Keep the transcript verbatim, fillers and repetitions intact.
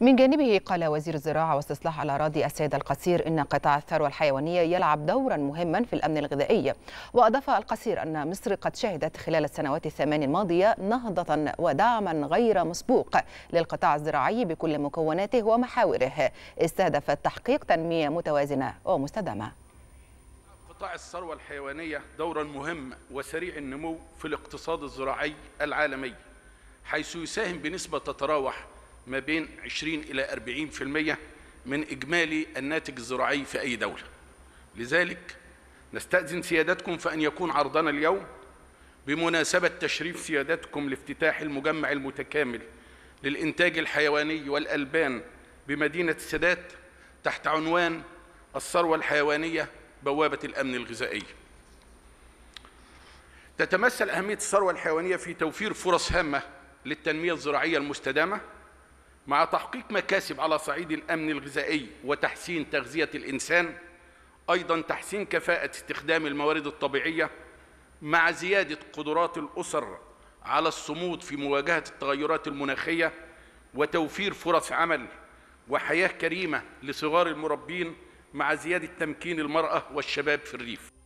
من جانبه قال وزير الزراعة واستصلاح الأراضي السيد القصير إن قطاع الثروة الحيوانية يلعب دورا مهما في الأمن الغذائي. وأضاف القصير أن مصر قد شهدت خلال السنوات الثمان الماضية نهضة ودعما غير مسبوق للقطاع الزراعي بكل مكوناته ومحاوره، استهدفت تحقيق تنمية متوازنة ومستدامة. قطاع الثروة الحيوانية دورا مهم وسريع النمو في الاقتصاد الزراعي العالمي، حيث يساهم بنسبة تتراوح ما بين عشرين إلى أربعين بالمئة من إجمالي الناتج الزراعي في أي دولة. لذلك نستأذن سيادتكم فأن يكون عرضنا اليوم بمناسبة تشريف سيادتكم لافتتاح المجمع المتكامل للإنتاج الحيواني والألبان بمدينة السادات تحت عنوان الثروة الحيوانية بوابة الأمن الغذائي. تتمثل أهمية الثروة الحيوانية في توفير فرص هامة للتنمية الزراعية المستدامة مع تحقيق مكاسب على صعيد الأمن الغذائي وتحسين تغذية الإنسان، أيضاً تحسين كفاءة استخدام الموارد الطبيعية مع زيادة قدرات الأسر على الصمود في مواجهة التغيرات المناخية وتوفير فرص عمل وحياة كريمة لصغار المربين مع زيادة تمكين المرأة والشباب في الريف.